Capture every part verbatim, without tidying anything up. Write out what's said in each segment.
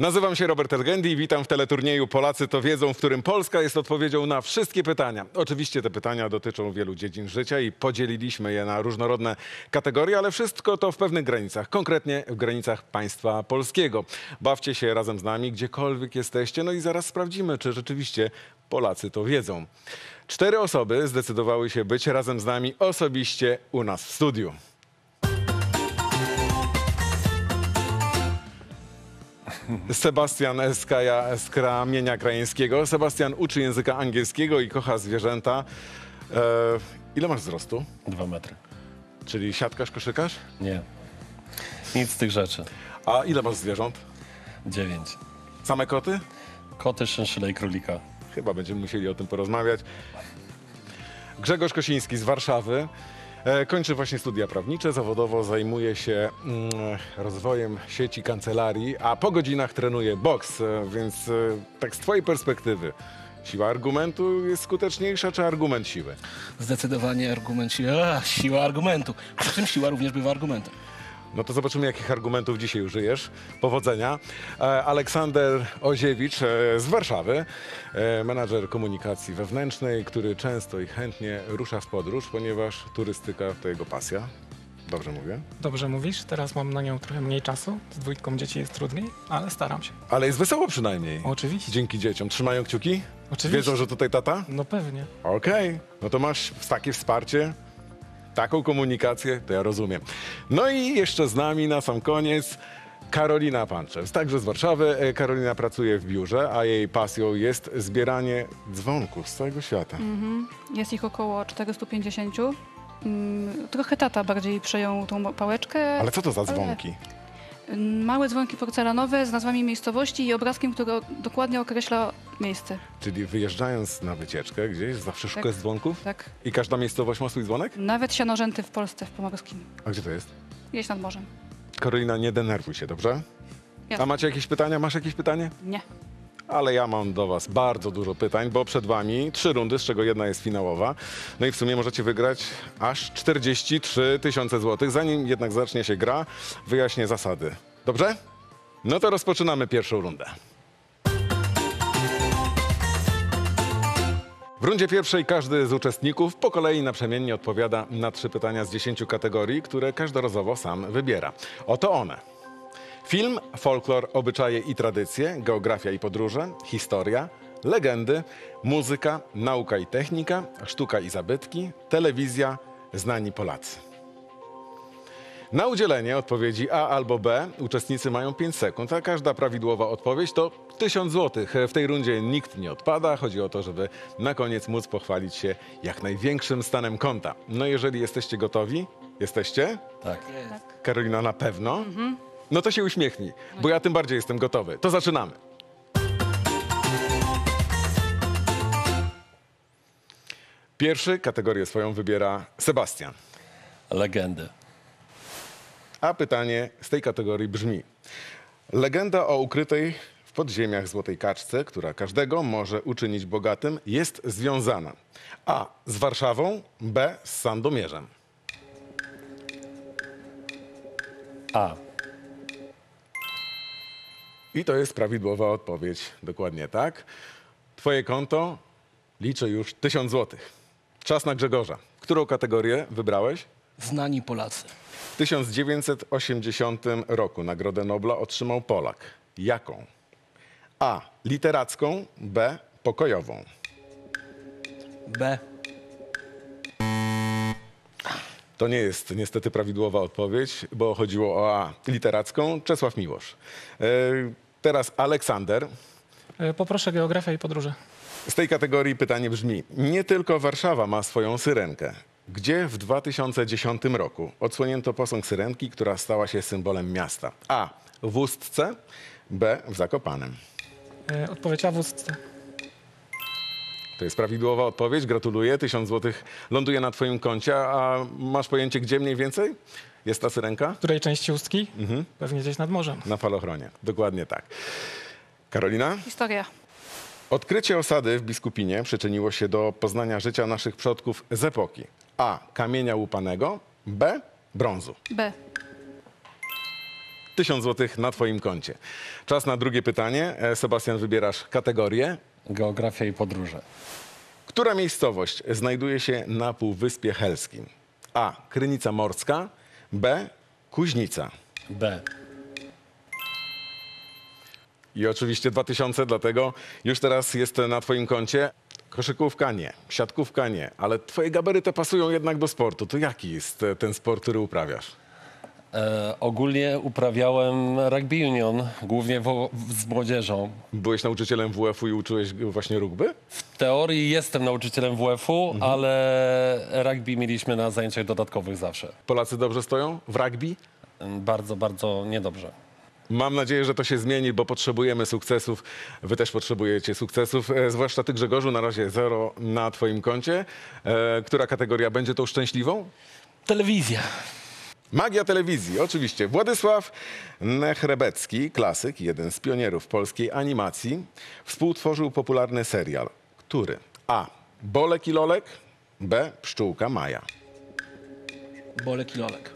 Nazywam się Robert Elgendy i witam w teleturnieju Polacy to wiedzą, w którym Polska jest odpowiedzią na wszystkie pytania. Oczywiście te pytania dotyczą wielu dziedzin życia i podzieliliśmy je na różnorodne kategorie, ale wszystko to w pewnych granicach, konkretnie w granicach państwa polskiego. Bawcie się razem z nami, gdziekolwiek jesteście, no i zaraz sprawdzimy, czy rzeczywiście Polacy to wiedzą. Cztery osoby zdecydowały się być razem z nami osobiście u nas w studiu. Sebastian S K z Kramienia Krajeńskiego. Sebastian uczy języka angielskiego i kocha zwierzęta. E, ile masz wzrostu? Dwa metry. Czyli siatkarz, koszykarz? Nie. Nic z tych rzeczy. A ile masz zwierząt? Dziewięć. Same koty? Koty, szynszyle i królika. Chyba będziemy musieli o tym porozmawiać. Grzegorz Kosiński z Warszawy. Kończy właśnie studia prawnicze, zawodowo zajmuje się mm, rozwojem sieci kancelarii, a po godzinach trenuje boks, więc tak z twojej perspektywy siła argumentu jest skuteczniejsza, czy argument siły? Zdecydowanie argument siły. A, siła argumentu. Przy czym siła również bywa argumentem. No to zobaczymy, jakich argumentów dzisiaj użyjesz. Powodzenia. Aleksander Oziewicz z Warszawy, menadżer komunikacji wewnętrznej, który często i chętnie rusza w podróż, ponieważ turystyka to jego pasja. Dobrze mówię? Dobrze mówisz. Teraz mam na nią trochę mniej czasu. Z dwójką dzieci jest trudniej, ale staram się. Ale jest wesoło przynajmniej. Oczywiście. Dzięki dzieciom. Trzymają kciuki? Oczywiście. Wiedzą, że tutaj tata? No pewnie. Okej. Okay. No to masz takie wsparcie. Taką komunikację, to ja rozumiem. No i jeszcze z nami na sam koniec Karolina Panczewska, także z Warszawy. Karolina pracuje w biurze, a jej pasją jest zbieranie dzwonków z całego świata. Mm-hmm. Jest ich około czterystu pięćdziesięciu. Mm, trochę tata bardziej przejął tą pałeczkę. Ale co to za dzwonki? Ale... Małe dzwonki porcelanowe z nazwami miejscowości i obrazkiem, który dokładnie określa miejsce. Czyli wyjeżdżając na wycieczkę gdzieś, zawsze szukasz tak, dzwonków? Tak. I każda miejscowość ma swój dzwonek? Nawet Sianorzęty w Polsce, w Pomorskim. A gdzie to jest? Gdzieś nad morzem. Karolina, nie denerwuj się, dobrze? Jasne. A macie jakieś pytania? Masz jakieś pytanie? Nie. Ale ja mam do was bardzo dużo pytań, bo przed wami trzy rundy, z czego jedna jest finałowa. No i w sumie możecie wygrać aż czterdzieści trzy tysiące złotych. Zanim jednak zacznie się gra, wyjaśnię zasady. Dobrze? No to rozpoczynamy pierwszą rundę. W rundzie pierwszej każdy z uczestników po kolei naprzemiennie odpowiada na trzy pytania z dziesięciu kategorii, które każdorazowo sam wybiera. Oto one. Film, folklor, obyczaje i tradycje, geografia i podróże, historia, legendy, muzyka, nauka i technika, sztuka i zabytki, telewizja, znani Polacy. Na udzielenie odpowiedzi A albo B uczestnicy mają pięć sekund, a każda prawidłowa odpowiedź to tysiąc złotych. W tej rundzie nikt nie odpada. Chodzi o to, żeby na koniec móc pochwalić się jak największym stanem konta. No jeżeli jesteście gotowi, jesteście? Tak. Jest. Karolina na pewno? Mhm. No to się uśmiechnij, bo ja tym bardziej jestem gotowy. To zaczynamy. Pierwszy kategorię swoją wybiera Sebastian. Legendy. A pytanie z tej kategorii brzmi. Legenda o ukrytej w podziemiach złotej kaczce, która każdego może uczynić bogatym, jest związana A. z Warszawą, B. z Sandomierzem. A. I to jest prawidłowa odpowiedź. Dokładnie tak. Twoje konto liczy już tysiąc złotych. Czas na Grzegorza. Którą kategorię wybrałeś? Znani Polacy. W tysiąc dziewięćset osiemdziesiątym roku Nagrodę Nobla otrzymał Polak. Jaką? A. Literacką, B. Pokojową. B. To nie jest niestety prawidłowa odpowiedź, bo chodziło o A. Literacką, Czesław Miłosz. E, teraz Aleksander. E, poproszę geografię i podróże. Z tej kategorii pytanie brzmi. Nie tylko Warszawa ma swoją syrenkę. Gdzie w dwa tysiące dziesiątym roku odsłonięto posąg syrenki, która stała się symbolem miasta? A. w Ustce, B. w Zakopanem. E, odpowiedź A. w Ustce. To jest prawidłowa odpowiedź. Gratuluję. tysiąc złotych ląduje na twoim koncie. A masz pojęcie, gdzie mniej więcej jest ta syrenka? W której części Ustki? Mhm. Pewnie gdzieś nad morzem. Na falochronie. Dokładnie tak. Karolina? Historia. Odkrycie osady w Biskupinie przyczyniło się do poznania życia naszych przodków z epoki. A. Kamienia łupanego. B. Brązu. B. tysiąc złotych na twoim koncie. Czas na drugie pytanie. Sebastian, wybierasz kategorię. Geografia i podróże. Która miejscowość znajduje się na Półwyspie Helskim? A. Krynica Morska. B. Kuźnica. B. I oczywiście dwa tysiące, dlatego już teraz jest na twoim koncie. Koszykówka nie, siatkówka nie, ale twoje gabaryty pasują jednak do sportu. To jaki jest ten sport, który uprawiasz? E, ogólnie uprawiałem rugby union, głównie wo, z młodzieżą. Byłeś nauczycielem W F U i uczyłeś właśnie rugby? W teorii jestem nauczycielem W F U, mhm. ale rugby mieliśmy na zajęciach dodatkowych zawsze. Polacy dobrze stoją w rugby? Bardzo, bardzo niedobrze. Mam nadzieję, że to się zmieni, bo potrzebujemy sukcesów. Wy też potrzebujecie sukcesów, e, zwłaszcza ty, Grzegorzu, na razie zero na twoim koncie. E, która kategoria będzie tą szczęśliwą? Telewizja. Magia telewizji, oczywiście. Władysław Nechrebecki, klasyk, jeden z pionierów polskiej animacji, współtworzył popularny serial, który A. Bolek i Lolek, B. Pszczółka Maja. Bolek i Lolek.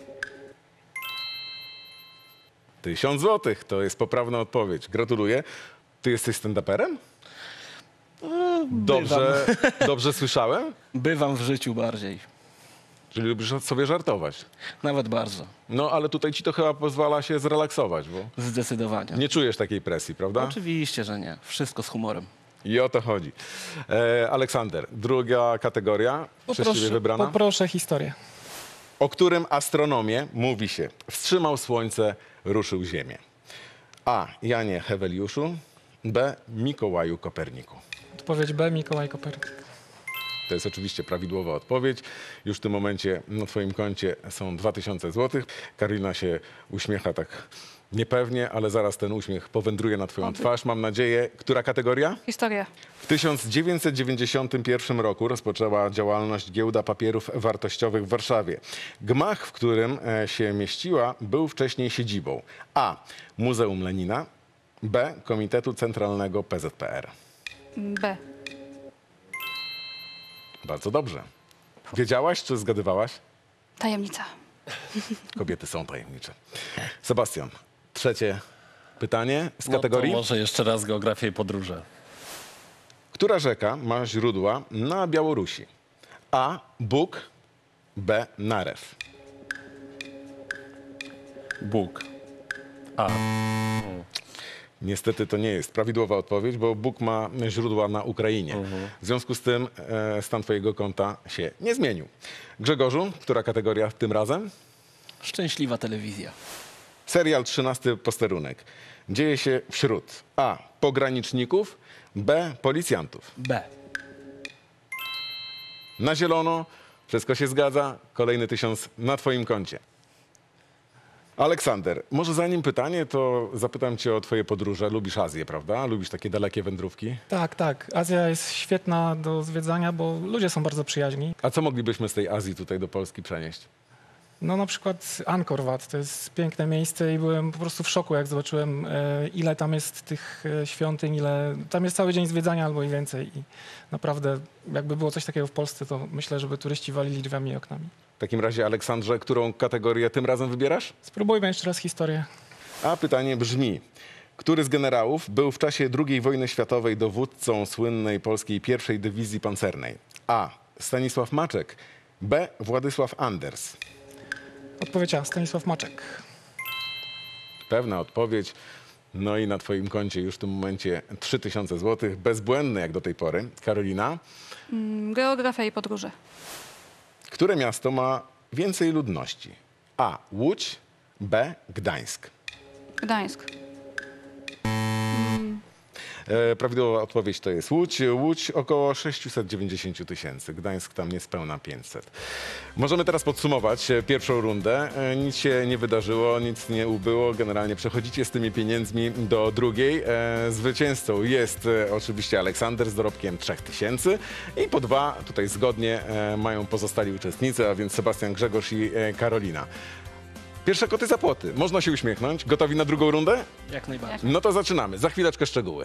Tysiąc złotych, to jest poprawna odpowiedź. Gratuluję. Ty jesteś stand-uperem? Dobrze, dobrze słyszałem? Bywam w życiu bardziej. Czyli lubisz sobie żartować? Nawet bardzo. No, ale tutaj ci to chyba pozwala się zrelaksować, bo... Zdecydowanie. Nie czujesz takiej presji, prawda? Oczywiście, że nie. Wszystko z humorem. I o to chodzi. E, Aleksander, druga kategoria, przez ciebie wybrana. Poproszę historię. O którym astronomie mówi się: wstrzymał słońce, ruszył ziemię? A. Janie Heweliuszu. B. Mikołaju Koperniku. Odpowiedź B. Mikołaj Kopernik. To jest oczywiście prawidłowa odpowiedź. Już w tym momencie na twoim koncie są dwa tysiące złotych. Karolina się uśmiecha tak niepewnie, ale zaraz ten uśmiech powędruje na twoją twarz, mam nadzieję. Która kategoria? Historia. W tysiąc dziewięćset dziewięćdziesiątym pierwszym roku rozpoczęła działalność Giełda Papierów Wartościowych w Warszawie. Gmach, w którym się mieściła, był wcześniej siedzibą A. Muzeum Lenina, B. Komitetu Centralnego P Z P R. B. Bardzo dobrze. Wiedziałaś czy zgadywałaś? Tajemnica. Kobiety są tajemnicze. Sebastian, trzecie pytanie z kategorii... No to może jeszcze raz geografię i podróże. Która rzeka ma źródła na Białorusi? A. Bóg. B. Narew. Bóg. A. Niestety to nie jest prawidłowa odpowiedź, bo Bóg ma źródła na Ukrainie. Mhm. W związku z tym e, stan twojego konta się nie zmienił. Grzegorzu, która kategoria tym razem? Szczęśliwa telewizja. Serial trzynasty posterunek. Dzieje się wśród A. Pograniczników, B. Policjantów. B. Na zielono, wszystko się zgadza, kolejny tysiąc na twoim koncie. Aleksander, może zanim pytanie, to zapytam cię o twoje podróże. Lubisz Azję, prawda? Lubisz takie dalekie wędrówki? Tak, tak. Azja jest świetna do zwiedzania, bo ludzie są bardzo przyjaźni. A co moglibyśmy z tej Azji tutaj do Polski przenieść? No na przykład Angkor Wat, to jest piękne miejsce i byłem po prostu w szoku, jak zobaczyłem, ile tam jest tych świątyń, ile... Tam jest cały dzień zwiedzania albo i więcej. I naprawdę, jakby było coś takiego w Polsce, to myślę, żeby turyści walili drzwiami i oknami. W takim razie, Aleksandrze, którą kategorię tym razem wybierasz? Spróbujmy jeszcze raz historię. A pytanie brzmi: który z generałów był w czasie drugiej wojny światowej dowódcą słynnej polskiej pierwszej Dywizji Pancernej? A. Stanisław Maczek. B. Władysław Anders. Odpowiedź A. Stanisław Maczek. Pewna odpowiedź. No i na twoim koncie już w tym momencie trzy tysiące złotych. Bezbłędny jak do tej pory. Karolina? Geografia i podróże. Które miasto ma więcej ludności? A. Łódź. B. Gdańsk. Gdańsk. Mm. E, prawidłowa odpowiedź to jest Łódź. Łódź około sześćset dziewięćdziesiąt tysięcy. Gdańsk tam niespełna pięćset. Możemy teraz podsumować pierwszą rundę. E, nic się nie wydarzyło, nic nie ubyło. Generalnie przechodzicie z tymi pieniędzmi do drugiej. E, zwycięzcą jest e, oczywiście Aleksander z dorobkiem trzech tysięcy. I po dwa tutaj zgodnie e, mają pozostali uczestnicy, a więc Sebastian, Grzegorz i e, Karolina. Pierwsze koty za płoty. Można się uśmiechnąć. Gotowi na drugą rundę? Jak najbardziej. No to zaczynamy. Za chwileczkę szczegóły.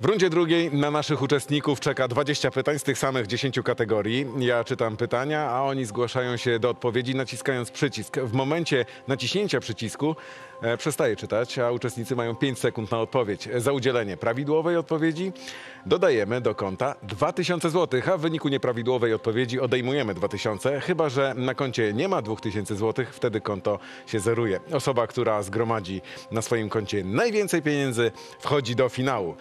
W rundzie drugiej na naszych uczestników czeka dwadzieścia pytań z tych samych dziesięciu kategorii. Ja czytam pytania, a oni zgłaszają się do odpowiedzi, naciskając przycisk. W momencie naciśnięcia przycisku e, przestaje czytać, a uczestnicy mają pięć sekund na odpowiedź. Za udzielenie prawidłowej odpowiedzi dodajemy do konta dwa tysiące złotych, a w wyniku nieprawidłowej odpowiedzi odejmujemy dwa tysiące, chyba że na koncie nie ma dwóch tysięcy złotych, wtedy konto się zeruje. Osoba, która zgromadzi na swoim koncie najwięcej pieniędzy, wchodzi do finału.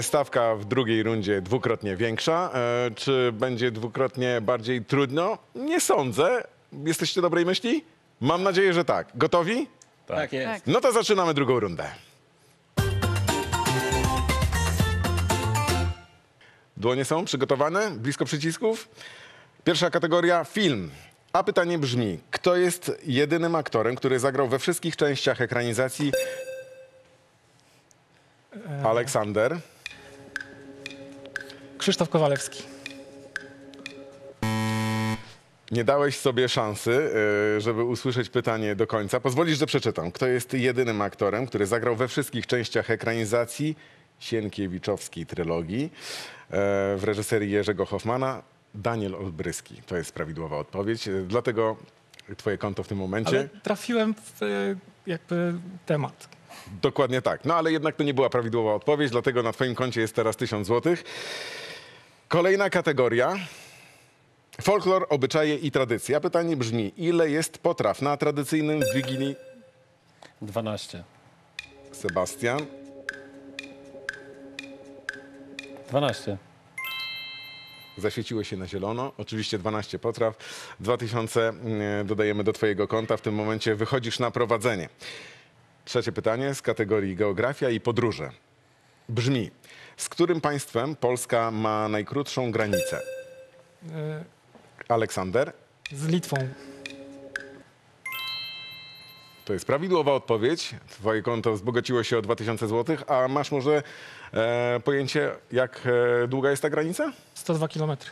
Stawka w drugiej rundzie dwukrotnie większa. Czy będzie dwukrotnie bardziej trudno? Nie sądzę. Jesteście dobrej myśli? Mam nadzieję, że tak. Gotowi? Tak, tak jest. No to zaczynamy drugą rundę. Dłonie są przygotowane, blisko przycisków. Pierwsza kategoria, film. A pytanie brzmi, kto jest jedynym aktorem, który zagrał we wszystkich częściach ekranizacji Aleksander? Krzysztof Kowalewski. Nie dałeś sobie szansy, żeby usłyszeć pytanie do końca. Pozwolisz, że przeczytam. Kto jest jedynym aktorem, który zagrał we wszystkich częściach ekranizacji Sienkiewiczowskiej trylogii w reżyserii Jerzego Hoffmana? Daniel Olbryski. To jest prawidłowa odpowiedź. Dlatego twoje konto w tym momencie... Ale trafiłem w jakby temat. Dokładnie tak. No ale jednak to nie była prawidłowa odpowiedź, dlatego na twoim koncie jest teraz tysiąc złotych. Kolejna kategoria. Folklor, obyczaje i tradycje. A pytanie brzmi, ile jest potraw na tradycyjnym w Wigilii? dwanaście. Sebastian? dwanaście. Zaświeciło się na zielono. Oczywiście dwanaście potraw. dwa tysiące dodajemy do twojego konta. W tym momencie wychodzisz na prowadzenie. Trzecie pytanie z kategorii geografia i podróże. Brzmi, z którym państwem Polska ma najkrótszą granicę? Aleksander? Z Litwą. To jest prawidłowa odpowiedź. Twoje konto wzbogaciło się o dwa tysiące złotych, a masz może e, pojęcie, jak e, długa jest ta granica? sto dwa kilometry.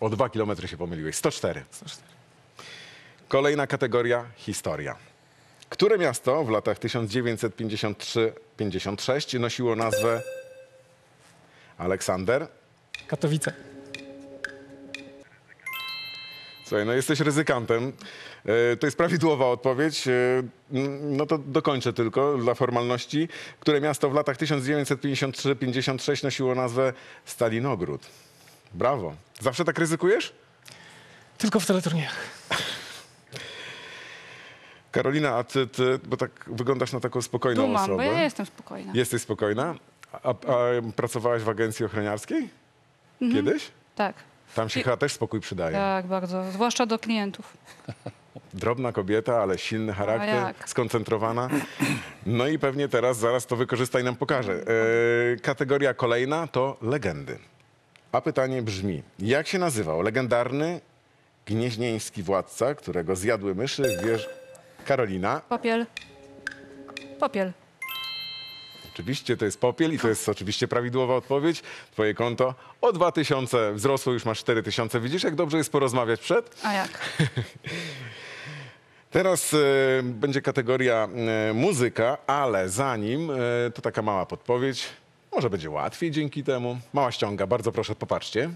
O dwa kilometry się pomyliłeś. sto cztery. sto cztery. Kolejna kategoria, historia. Które miasto w latach tysiąc dziewięćset pięćdziesiąt trzy do pięćdziesiąt sześć nosiło nazwę Aleksander? Katowice. Słuchaj, no jesteś ryzykantem. To jest prawidłowa odpowiedź. No to dokończę tylko dla formalności. Które miasto w latach tysiąc dziewięćset pięćdziesiąt trzy do pięćdziesiąt sześć nosiło nazwę Stalinogród? Brawo. Zawsze tak ryzykujesz? Tylko w teleturniejach. Karolina, a ty, ty, bo tak wyglądasz na taką spokojną Dumam, osobę. Bo ja jestem spokojna. Jesteś spokojna? A, a pracowałaś w agencji ochroniarskiej? Mhm. Kiedyś? Tak. Tam się I... chyba też spokój przydaje. Tak, bardzo. Zwłaszcza do klientów. Drobna kobieta, ale silny charakter, skoncentrowana. No i pewnie teraz, zaraz to wykorzystaj, nam pokaże. E, kategoria kolejna to legendy. A pytanie brzmi, jak się nazywał legendarny gnieźnieński władca, którego zjadły myszy w wież... Karolina. Popiel. Popiel. Oczywiście to jest Popiel i to jest oczywiście prawidłowa odpowiedź. Twoje konto o dwa tysiące wzrosło, już masz cztery tysiące. Widzisz, jak dobrze jest porozmawiać przed? A jak? Teraz y, będzie kategoria y, muzyka, ale zanim y, to taka mała podpowiedź. Może będzie łatwiej dzięki temu. Mała ściąga, bardzo proszę, popatrzcie.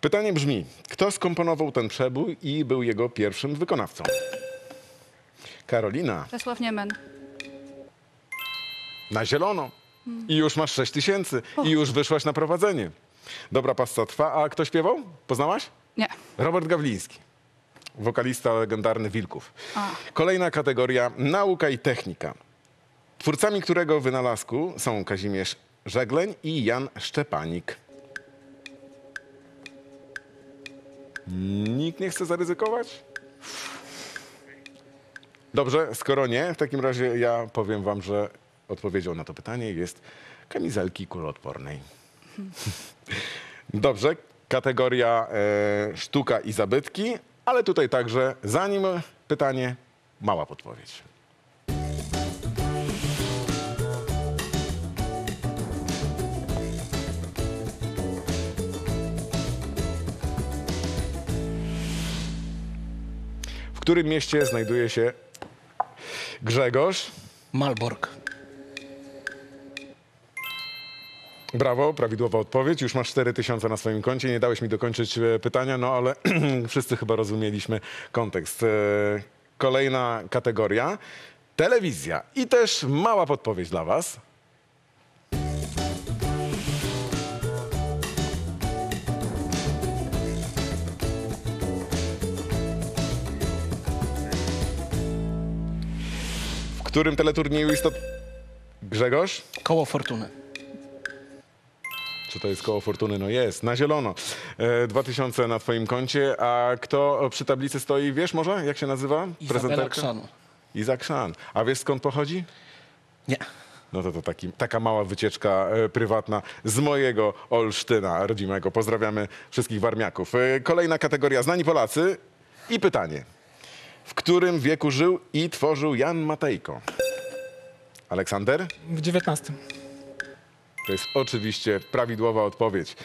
Pytanie brzmi, kto skomponował ten przebój i był jego pierwszym wykonawcą? Karolina. Czesław Niemen. Na zielono. Hmm. I już masz sześć tysięcy. Oh. I już wyszłaś na prowadzenie. Dobra, passa trwa. A kto śpiewał? Poznałaś? Nie. Robert Gawliński. Wokalista legendarny Wilków. A. Kolejna kategoria, nauka i technika. Twórcami którego wynalazku są Kazimierz Żegleń i Jan Szczepanik. Nikt nie chce zaryzykować? Dobrze, skoro nie, w takim razie ja powiem wam, że odpowiedzią na to pytanie jest kamizelki kuloodpornej. Hmm. Dobrze, kategoria e, sztuka i zabytki, ale tutaj także zanim pytanie, mała podpowiedź. W którym mieście znajduje się Grzegorz? Malbork. Brawo, prawidłowa odpowiedź. Już masz cztery tysiące na swoim koncie. Nie dałeś mi dokończyć pytania, no ale wszyscy chyba rozumieliśmy kontekst. Kolejna kategoria. Telewizja. I też mała podpowiedź dla was. W którym teleturnieju istot... Grzegorz? Koło Fortuny. Czy to jest koło Fortuny? No jest, na zielono. dwa tysiące na twoim koncie. A kto przy tablicy stoi, wiesz może, jak się nazywa? Izabela Zakrzan. I Zakrzan. A wiesz, skąd pochodzi? Nie. No to, to taki, taka mała wycieczka e, prywatna z mojego Olsztyna rodzimego. Pozdrawiamy wszystkich warmiaków. E, kolejna kategoria, znani Polacy i pytanie. W którym wieku żył i tworzył Jan Matejko? Aleksander? W dziewiętnastym. To jest oczywiście prawidłowa odpowiedź.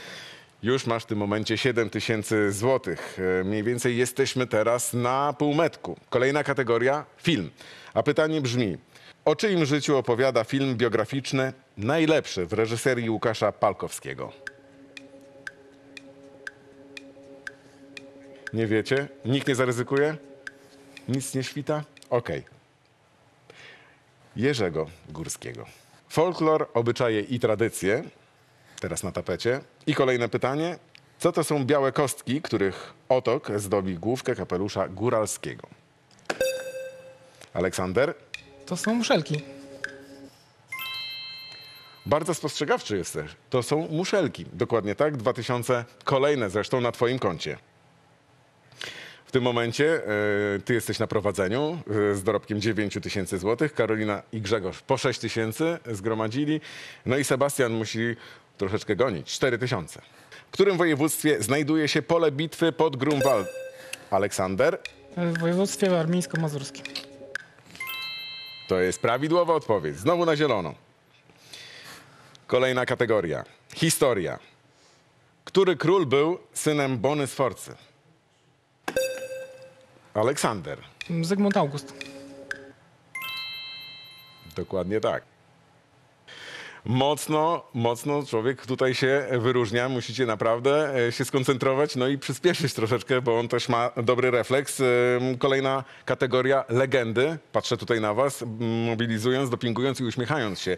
Już masz w tym momencie siedem tysięcy złotych. Mniej więcej jesteśmy teraz na półmetku. Kolejna kategoria, film. A pytanie brzmi, o czyim życiu opowiada film biograficzny najlepszy w reżyserii Łukasza Palkowskiego? Nie wiecie? Nikt nie zaryzykuje? Nic nie świta? Okej. Okay. Jerzego Górskiego. Folklor, obyczaje i tradycje. Teraz na tapecie. I kolejne pytanie. Co to są białe kostki, których otok zdobi główkę kapelusza góralskiego? Aleksander? To są muszelki. Bardzo spostrzegawczy jesteś. To są muszelki. Dokładnie tak. dwa tysiące kolejne zresztą na twoim koncie. W tym momencie y, ty jesteś na prowadzeniu y, z dorobkiem dziewięć tysięcy złotych. Karolina i Grzegorz po sześć tysięcy zgromadzili. No i Sebastian musi troszeczkę gonić. cztery tysiące. W którym województwie znajduje się pole bitwy pod Grunwald? Aleksander? W województwie warmińsko-mazurskim. To jest prawidłowa odpowiedź. Znowu na zielono. Kolejna kategoria. Historia. Który król był synem Bony Sforcy? Aleksander. Zygmunt August. Dokładnie tak. Mocno, mocno człowiek tutaj się wyróżnia. Musicie naprawdę się skoncentrować, no i przyspieszyć troszeczkę, bo on też ma dobry refleks. Kolejna kategoria, legendy. Patrzę tutaj na was, mobilizując, dopingując i uśmiechając się.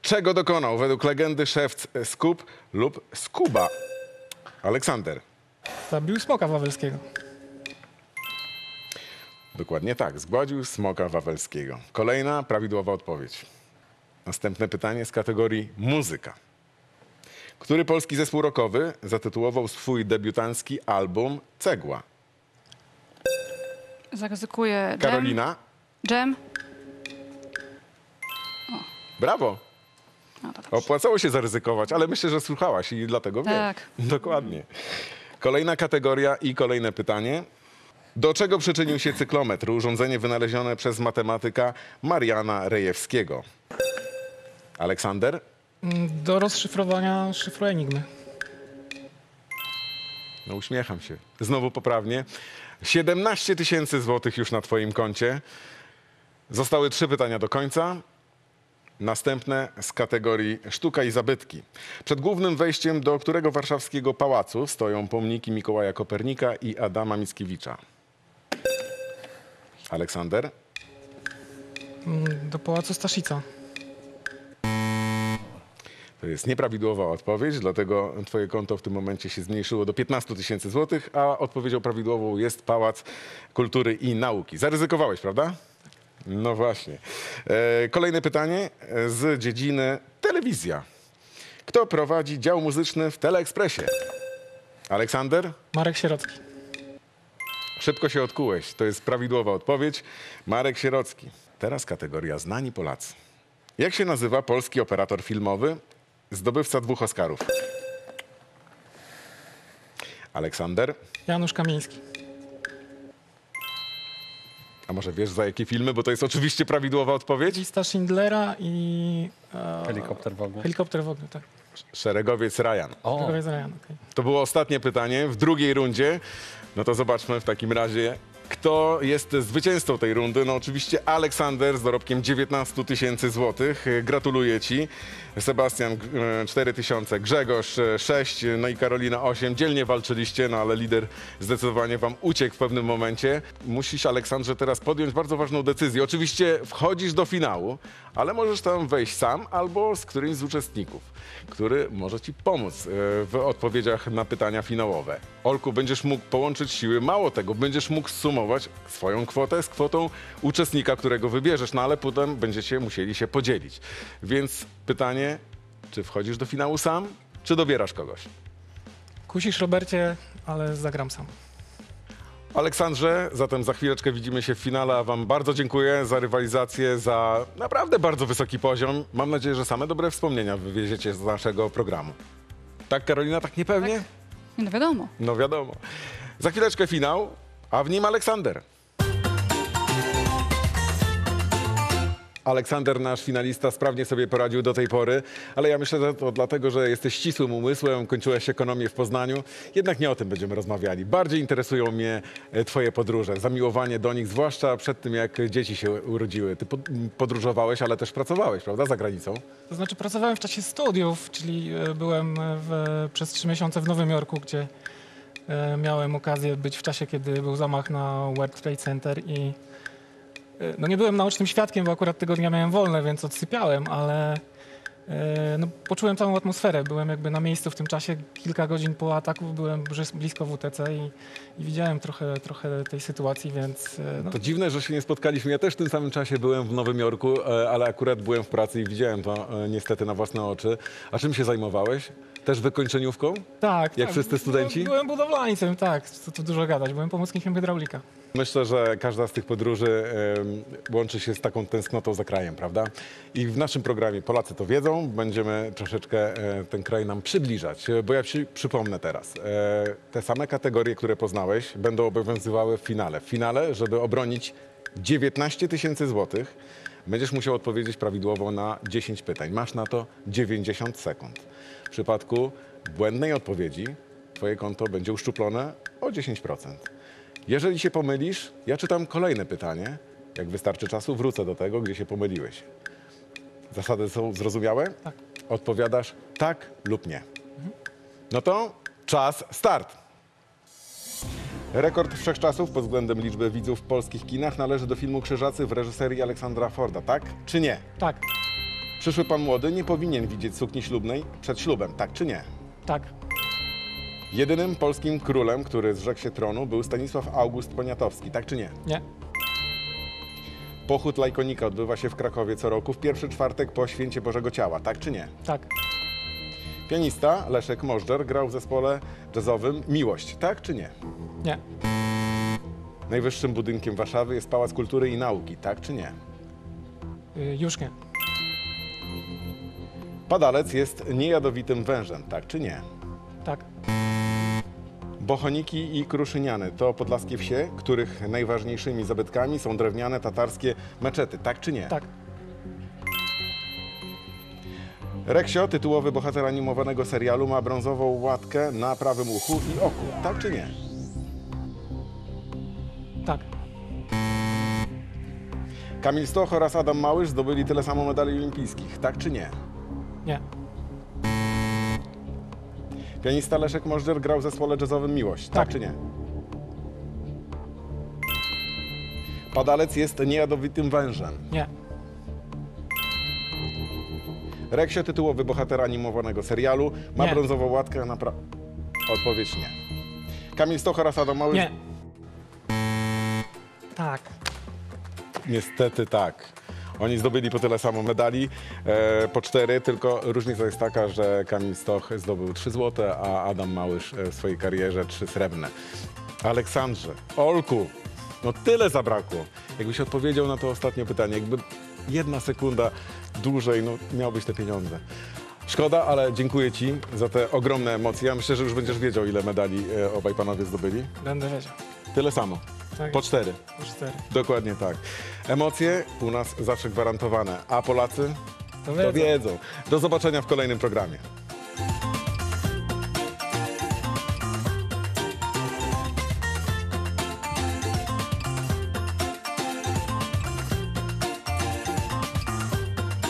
Czego dokonał według legendy szewc Skub lub Skuba? Aleksander. Zabił smoka wawelskiego. Dokładnie tak, zgładził smoka wawelskiego. Kolejna prawidłowa odpowiedź. Następne pytanie z kategorii muzyka. Który polski zespół rockowy zatytułował swój debiutancki album Cegła? Zaryzykuję. Karolina? Dżem. Brawo. No to opłacało się zaryzykować, ale myślę, że słuchałaś i dlatego tak. Wiem. Dokładnie. Kolejna kategoria i kolejne pytanie. Do czego przyczynił się cyklometr, urządzenie wynalezione przez matematyka Mariana Rejewskiego? Aleksander? Do rozszyfrowania szyfru enigmy. No uśmiecham się. Znowu poprawnie. siedemnaście tysięcy złotych już na twoim koncie. Zostały trzy pytania do końca. Następne z kategorii sztuka i zabytki. Przed głównym wejściem do którego warszawskiego pałacu stoją pomniki Mikołaja Kopernika i Adama Mickiewicza? Aleksander? Do Pałacu Staszica. To jest nieprawidłowa odpowiedź, dlatego twoje konto w tym momencie się zmniejszyło do piętnastu tysięcy złotych, a odpowiedzią prawidłową jest Pałac Kultury i Nauki. Zaryzykowałeś, prawda? No właśnie. E, kolejne pytanie z dziedziny telewizja. Kto prowadzi dział muzyczny w Teleekspresie? Aleksander? Marek Sierocki. Szybko się odkułeś. To jest prawidłowa odpowiedź. Marek Sierocki. Teraz kategoria znani Polacy. Jak się nazywa polski operator filmowy, zdobywca dwóch Oscarów? Aleksander? Janusz Kamiński. A może wiesz, za jakie filmy? Bo to jest oczywiście prawidłowa odpowiedź. Lista Schindlera i... E, Helikopter w ogóle. Helikopter w ogóle, tak. Szeregowiec Ryan. O. Szeregowiec Ryan, okay. To było ostatnie pytanie w drugiej rundzie. No to zobaczmy w takim razie, Kto jest zwycięzcą tej rundy? No oczywiście Aleksander z dorobkiem dziewiętnastu tysięcy złotych. Gratuluję Ci. Sebastian cztery tysiące, Grzegorz sześć, no i Karolina osiem. Dzielnie walczyliście, no ale lider zdecydowanie Wam uciekł w pewnym momencie. Musisz, Aleksandrze, teraz podjąć bardzo ważną decyzję. Oczywiście wchodzisz do finału, ale możesz tam wejść sam albo z którymś z uczestników, który może Ci pomóc w odpowiedziach na pytania finałowe. Olku, będziesz mógł połączyć siły, mało tego, będziesz mógł sumować swoją kwotę z kwotą uczestnika, którego wybierzesz, no ale potem będziecie musieli się podzielić. Więc pytanie, czy wchodzisz do finału sam, czy dobierasz kogoś? Kusisz, Robercie, ale zagram sam. Aleksandrze, zatem za chwileczkę widzimy się w finale, a Wam bardzo dziękuję za rywalizację, za naprawdę bardzo wysoki poziom. Mam nadzieję, że same dobre wspomnienia wywieziecie z naszego programu. Tak, Karolina, tak niepewnie? Tak. No wiadomo. No wiadomo. Za chwileczkę finał, a w nim Aleksander. Aleksander, nasz finalista, sprawnie sobie poradził do tej pory, ale ja myślę, że to dlatego, że jesteś ścisłym umysłem, kończyłeś ekonomię w Poznaniu, jednak nie o tym będziemy rozmawiali. Bardziej interesują mnie Twoje podróże, zamiłowanie do nich, zwłaszcza przed tym, jak dzieci się urodziły. Ty podróżowałeś, ale też pracowałeś, prawda, za granicą? To znaczy pracowałem w czasie studiów, czyli byłem w, przez trzy miesiące w Nowym Jorku, gdzie miałem okazję być w czasie, kiedy był zamach na World Trade Center i no nie byłem naocznym świadkiem, bo akurat tego dnia miałem wolne, więc odsypiałem, ale yy, no, poczułem całą atmosferę. Byłem jakby na miejscu w tym czasie, kilka godzin po ataku byłem blisko W T C i, i widziałem trochę, trochę tej sytuacji, więc... Yy, no. To dziwne, że się nie spotkaliśmy. Ja też w tym samym czasie byłem w Nowym Jorku, ale akurat byłem w pracy i widziałem to niestety na własne oczy. A czym się zajmowałeś? Też wykończeniówką? Tak. Jak tak, wszyscy studenci? Byłem budowlańcem, tak. Co tu dużo gadać. Byłem pomocnikiem hydraulika. Myślę, że każda z tych podróży y, łączy się z taką tęsknotą za krajem, prawda? I w naszym programie Polacy to wiedzą. Będziemy troszeczkę y, ten kraj nam przybliżać, bo ja Ci przypomnę teraz. Y, te same kategorie, które poznałeś, będą obowiązywały w finale. W finale, żeby obronić dziewiętnaście tysięcy złotych, będziesz musiał odpowiedzieć prawidłowo na dziesięć pytań. Masz na to dziewięćdziesiąt sekund. W przypadku błędnej odpowiedzi Twoje konto będzie uszczuplone o dziesięć procent. Jeżeli się pomylisz, ja czytam kolejne pytanie. Jak wystarczy czasu, wrócę do tego, gdzie się pomyliłeś. Zasady są zrozumiałe? Tak. Odpowiadasz tak lub nie. Mhm. No to czas, start! Rekord wszechczasów pod względem liczby widzów w polskich kinach należy do filmu Krzyżacy w reżyserii Aleksandra Forda, tak czy nie? Tak. Przyszły pan młody nie powinien widzieć sukni ślubnej przed ślubem, tak czy nie? Tak. Jedynym polskim królem, który zrzekł się tronu, był Stanisław August Poniatowski, tak czy nie? Nie. Pochód Lajkonika odbywa się w Krakowie co roku w pierwszy czwartek po Święcie Bożego Ciała, tak czy nie? Tak. Pianista Leszek Możdżer grał w zespole jazzowym Miłość, tak czy nie? Nie. Najwyższym budynkiem Warszawy jest Pałac Kultury i Nauki, tak czy nie? Y- już nie. Padalec jest niejadowitym wężem, tak czy nie? Tak. Bochoniki i Kruszyniany to podlaskie wsie, których najważniejszymi zabytkami są drewniane tatarskie meczety, tak czy nie? Tak. Reksio, tytułowy bohater animowanego serialu, ma brązową łatkę na prawym uchu i oku, tak czy nie? Tak. Kamil Stoch oraz Adam Małysz zdobyli tyle samo medali olimpijskich, tak czy nie? Nie. Pianista Leszek Możdżer grał w zespole jazzowym Miłość, tak, tak czy nie? Padalec jest niejadowitym wężem. Nie. Reksio, tytułowy bohater animowanego serialu, ma nie. brązową łatkę na pra... Odpowiedź nie. Kamil Stoch oraz Adam Małysz... Nie. Tak. Niestety tak. Oni zdobyli po tyle samo medali, e, po cztery, tylko różnica jest taka, że Kamil Stoch zdobył trzy złote, a Adam Małysz w swojej karierze trzy srebrne. Aleksandrze, Olku, no tyle zabrakło. Jakbyś odpowiedział na to ostatnie pytanie, jakby jedna sekunda dłużej, no miałbyś te pieniądze. Szkoda, ale dziękuję Ci za te ogromne emocje. Ja myślę, że już będziesz wiedział, ile medali obaj panowie zdobyli. Będę wiedział. Tyle samo. Tak. Po cztery. Po cztery. Dokładnie tak. Emocje u nas zawsze gwarantowane, a Polacy to wiedzą. To wiedzą. Do zobaczenia w kolejnym programie.